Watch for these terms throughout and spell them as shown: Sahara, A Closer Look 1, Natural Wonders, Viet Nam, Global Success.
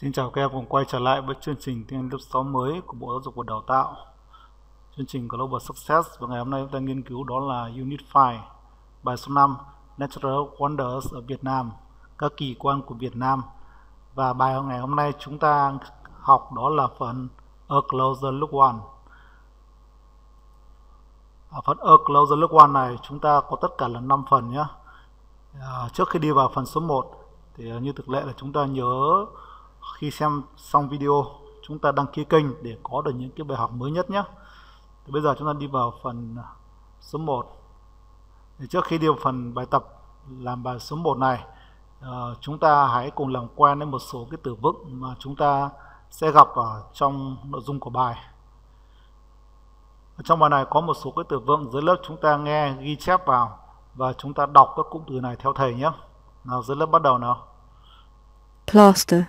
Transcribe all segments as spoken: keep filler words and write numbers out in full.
Xin chào các em cùng quay trở lại với chương trình tiếng Anh lớp sáu mới của Bộ Giáo dục và Đào tạo. Chương trình Global Success và ngày hôm nay chúng ta nghiên cứu đó là Unit five, bài số năm Natural Wonders ở Việt Nam, các kỳ quan của Việt Nam. Và bài ngày hôm nay chúng ta học đó là phần A Closer Look One. Ở phần A Closer Look One này chúng ta có tất cả là năm phần nhé. À, trước khi đi vào phần số một thì như thực lệ là chúng ta nhớ khi xem xong video chúng ta đăng ký kênh để có được những cái bài học mới nhất nhé. Thì bây giờ chúng ta đi vào phần số một. Thì trước khi đi vào phần bài tập làm bài số một này, à, chúng ta hãy cùng làm quen với một số cái từ vựng mà chúng ta sẽ gặp ở trong nội dung của bài. Ở trong bài này có một số cái từ vựng dưới lớp chúng ta nghe ghi chép vào và chúng ta đọc các cụm từ này theo thầy nhé. Nào, dưới lớp bắt đầu nào. Plaster.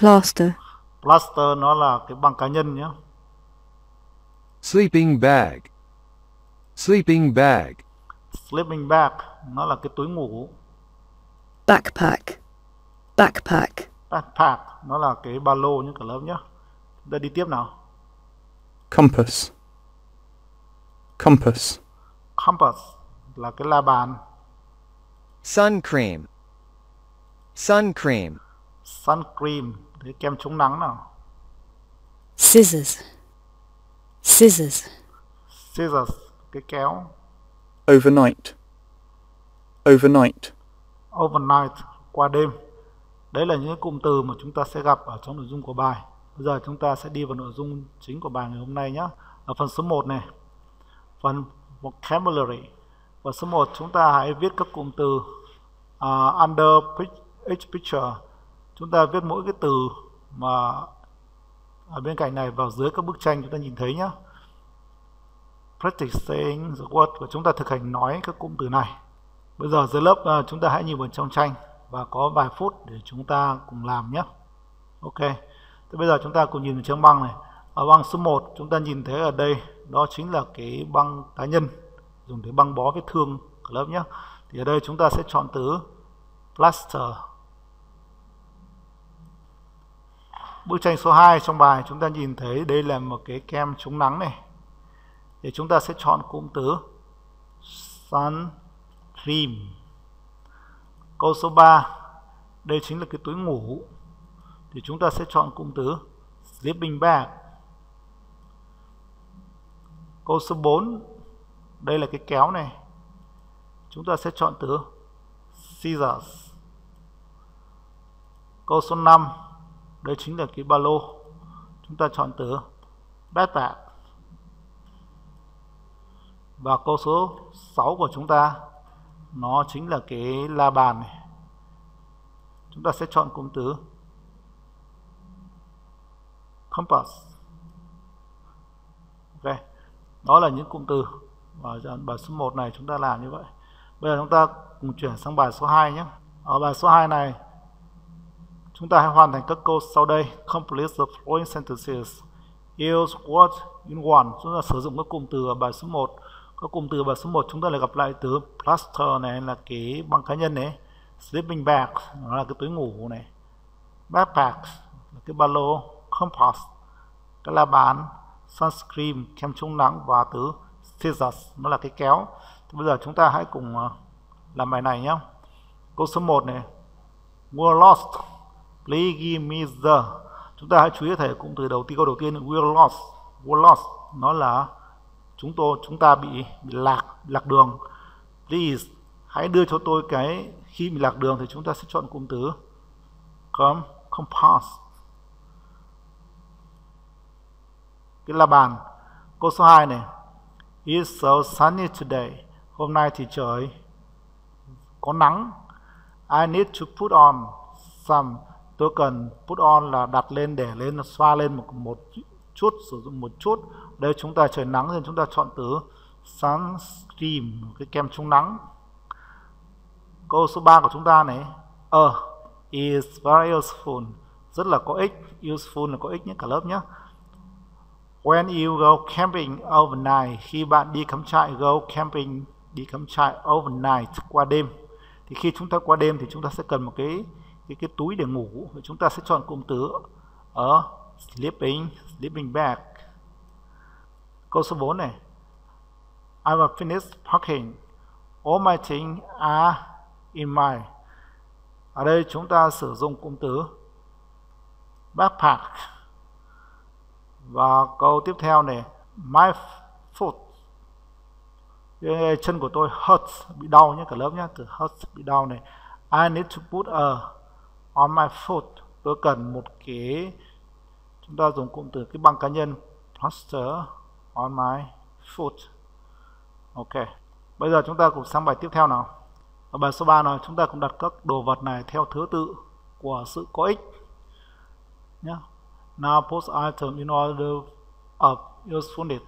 Plaster. Plaster nó là cái băng cá nhân nhé. Sleeping bag. Sleeping bag. Sleeping bag nó là cái túi ngủ. Backpack. Backpack. Backpack nó là cái ba lô nhé cả lớp nhé. Chúng ta đi tiếp nào. Compass. Compass. Compass là cái la bàn. Sun cream. Sun cream. Sun cream, cái kem chống nắng nào. Scissors. Scissors. Scissors, cái kéo. Overnight. Overnight. Overnight, qua đêm. Đấy là những cụm từ mà chúng ta sẽ gặp ở trong nội dung của bài. Bây giờ chúng ta sẽ đi vào nội dung chính của bài ngày hôm nay nhé. Ở phần số một này, phần vocabulary. Và số một chúng ta hãy viết các cụm từ uh, under each picture. Chúng ta viết mỗi cái từ mà ở bên cạnh này vào dưới các bức tranh chúng ta nhìn thấy nhé. Practice saying the word, và chúng ta thực hành nói các cụm từ này. Bây giờ dưới lớp uh, chúng ta hãy nhìn vào trong tranh và có vài phút để chúng ta cùng làm nhé. Ok. Thế bây giờ chúng ta cùng nhìn vào trang băng này. Ở băng số một chúng ta nhìn thấy ở đây đó chính là cái băng cá nhân dùng để băng bó vết thương của lớp nhé. Thì ở đây chúng ta sẽ chọn từ plaster. Bức tranh số hai trong bài chúng ta nhìn thấy đây là một cái kem chống nắng này. Thì chúng ta sẽ chọn cụm từ sun cream. Câu số ba đây chính là cái túi ngủ. Thì chúng ta sẽ chọn cụm từ sleeping bag. Câu số bốn đây là cái kéo này. Chúng ta sẽ chọn từ scissors. Câu số năm đây chính là cái ba lô. Chúng ta chọn từ backpack. Và câu số sáu của chúng ta nó chính là cái la bàn này. Chúng ta sẽ chọn cụm từ compass. Ok. Đó là những cụm từ và bài số một này chúng ta làm như vậy. Bây giờ chúng ta cùng chuyển sang bài số hai nhé. Ở bài số hai này chúng ta hãy hoàn thành các câu sau đây. Complete the following sentences. Use words in one. Chúng ta sử dụng các cụm từ ở bài số một. Các cụm từ ở bài số một chúng ta lại gặp lại từ plaster này là cái băng cá nhân này. Sleeping bag nó là cái túi ngủ này. Backpack là cái ba lô. Compass cái la bàn. Sunscreen kem chống nắng. Và từ scissors nó là cái kéo. Thì bây giờ chúng ta hãy cùng làm bài này nhé. Câu số một này. We're lost. Please give me the. Chúng ta hãy chú ý thầy cụm từ đầu tiên, câu đầu tiên we're lost. We're lost nó là chúng tôi chúng ta bị, bị lạc lạc đường. Please hãy đưa cho tôi cái khi bị lạc đường thì chúng ta sẽ chọn cụm từ compass. Cái là bàn. Câu số hai này. It's so sunny today. Hôm nay thì trời có nắng. I need to put on some. Tôi cần put on là đặt lên, để lên, xoa lên một, một chút, sử dụng một chút. Đây chúng ta trời nắng nên chúng ta chọn từ sunscreen, cái kem chống nắng. Câu số ba của chúng ta này. Ờ, uh, is very useful. Rất là có ích. Useful là có ích nhé cả lớp nhé. When you go camping overnight, khi bạn đi cắm trại, go camping, đi cắm trại overnight, qua đêm. Thì khi chúng ta qua đêm thì chúng ta sẽ cần một cái cái, cái túi để ngủ, chúng ta sẽ chọn cụm từ ở sleeping, sleeping bag. Câu số bốn này, I will finish packing. All my things are in my. Ở đây chúng ta sử dụng cụm từ backpack. Và câu tiếp theo này, my foot. Cái chân của tôi hurts, bị đau nhé cả lớp nhé, từ hurts bị đau này. I need to put a on my foot. Tôi cần một cái, chúng ta dùng cụm từ cái băng cá nhân, plaster on my foot. Ok. Bây giờ chúng ta cùng sang bài tiếp theo nào. Ở bài số ba này chúng ta cũng đặt các đồ vật này theo thứ tự của sự có ích nhé. Now post item in order of usefulness.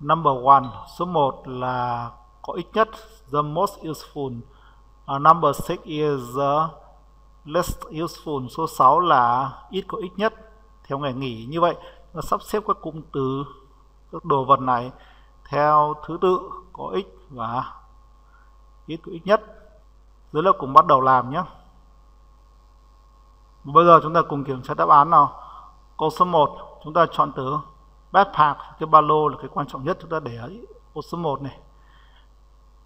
Number one, số một là có ích nhất, the most useful. Uh, number six is the least useful. Số sáu là ít có ích nhất theo ngày nghỉ. Như vậy là sắp xếp các cụm từ các đồ vật này theo thứ tự có ích và ít có ích nhất. Dưới lớp cùng bắt đầu làm nhé. Bây giờ chúng ta cùng kiểm tra đáp án nào. Câu số một chúng ta chọn từ backpack, cái ba lô là cái quan trọng nhất, chúng ta để ở ô số một này.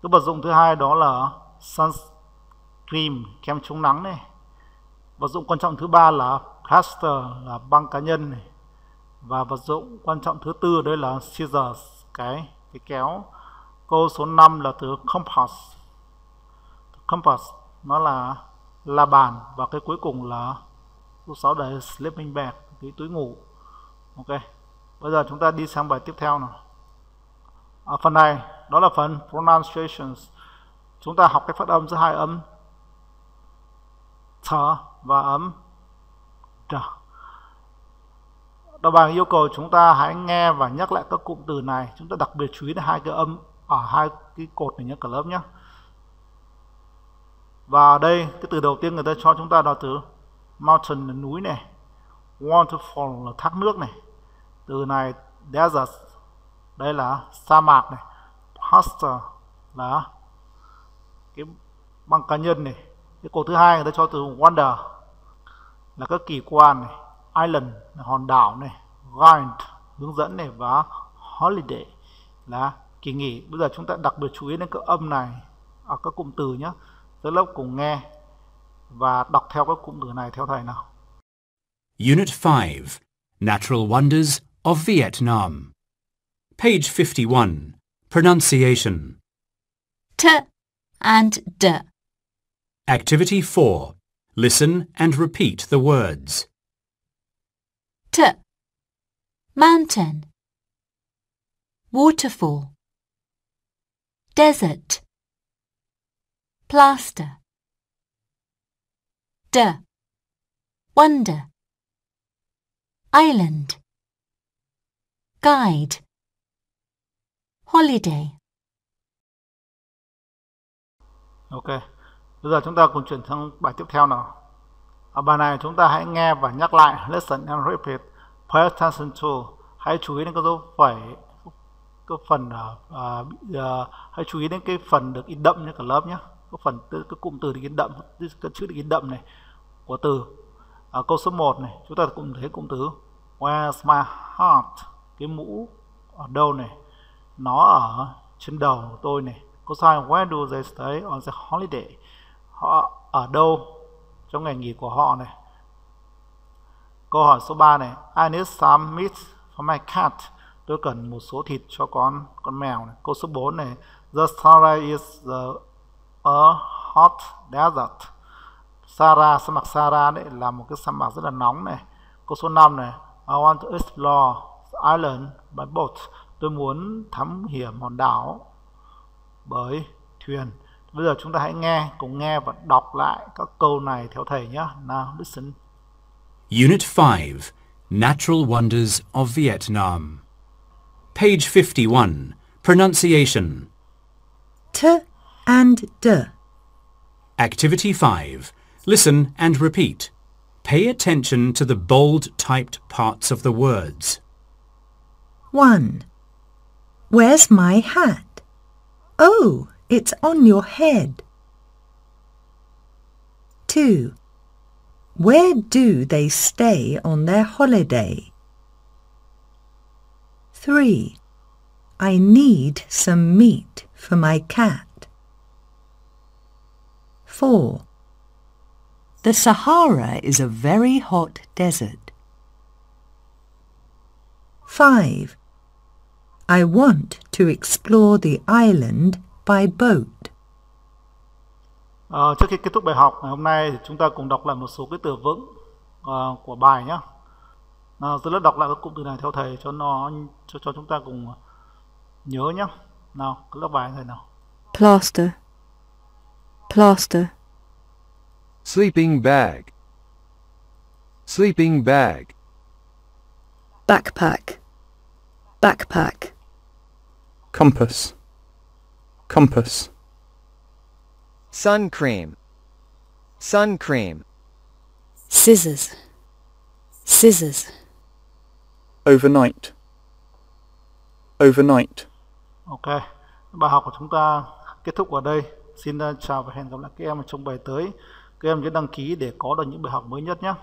Cái vật dụng thứ hai đó là sunscreen, kem chống nắng này. Vật dụng quan trọng thứ ba là plaster, là băng cá nhân này. Và vật dụng quan trọng thứ tư đây là scissors, cái cái kéo. Câu số năm là từ compass. Compass nó là la bàn, và cái cuối cùng là câu sáu là sleeping bag, cái túi ngủ. Ok. Bây giờ chúng ta đi sang bài tiếp theo nào. À, phần này đó là phần pronunciations. Chúng ta học cách phát âm giữa hai âm thở và âm trở. Đọc bài yêu cầu chúng ta hãy nghe và nhắc lại các cụm từ này. Chúng ta đặc biệt chú ý đến hai cái âm ở hai cái cột này nhé cả lớp nhé. Và đây cái từ đầu tiên người ta cho chúng ta là từ mountain là núi này, waterfall là thác nước này. Từ này desert, đây là sa mạc này. Plaster là cái băng cá nhân này. Cái cột thứ hai người ta cho từ wonder là các kỳ quan này. Island là hòn đảo này. Guide hướng dẫn này. Và holiday là kỳ nghỉ. Bây giờ chúng ta đặc biệt chú ý đến các âm này ở à, các cụm từ nhé. Tới lớp cùng nghe và đọc theo các cụm từ này theo thầy nào. Unit five, Natural Wonders of Viet Nam. Page fifty-one, Pronunciation. T and D. Activity four. Listen and repeat the words. T. Mountain. Waterfall. Desert. Plaster. D. Wonder. Island. Guide. Holiday. Ok. Bây giờ chúng ta cùng chuyển sang bài tiếp theo nào. Ở bài này chúng ta hãy nghe và nhắc lại. Listen and repeat. Pay attention to. Hãy chú ý đến các dấu phẩy. Cái phần uh, uh, hãy chú ý đến cái phần được in đậm nhé cả lớp nhé. Cái phần cái cụm từ được in đậm, cái chữ được in đậm này của từ. À, câu số một này chúng ta cũng thấy cụm từ where's my heart, cái mũ ở đâu này, nó ở trên đầu của tôi này. Câu số hai, where do they stay on the holiday, họ ở đâu trong ngày nghỉ của họ này. Câu hỏi số ba này, I need some meat for my cat, tôi cần một số thịt cho con con mèo này. Câu số bốn này, the Sahara is the a hot desert. Sahara, sa mạc Sahara đấy là một cái sa mạc rất là nóng này. Câu số năm này, I want to explore the island by boat. Tôi muốn thám hiểm hòn đảo bởi thuyền. Bây giờ chúng ta hãy nghe, cùng nghe và đọc lại các câu này theo thầy nhé. Now listen. Unit five, Natural Wonders of Viet Nam. Page fifty-one, Pronunciation. T and D. Activity five. Listen and repeat. Pay attention to the bold typed parts of the words. one. Where's my hat? Oh, it's on your head. two. Where do they stay on their holiday? three. I need some meat for my cat. four. The Sahara is a very hot desert. five. I want to explore the island by boat. À, trước khi kết thúc bài học ngày hôm nay thì chúng ta cùng đọc lại một số cái từ vựng uh, của bài nhé. À, tôi đã đọc lại các cụm từ này theo thầy cho nó cho cho chúng ta cùng nhớ nhé. Nào, cứ đọc bài này nào. Plaster, plaster. Sleeping bag, sleeping bag. Backpack, backpack. Compass, compass. Sun cream, sun cream. Scissors, scissors. Overnight, overnight. Ok, bài học của chúng ta kết thúc ở đây. Xin chào và hẹn gặp lại các em trong bài tới. Các em nhớ đăng ký để có được những bài học mới nhất nhé.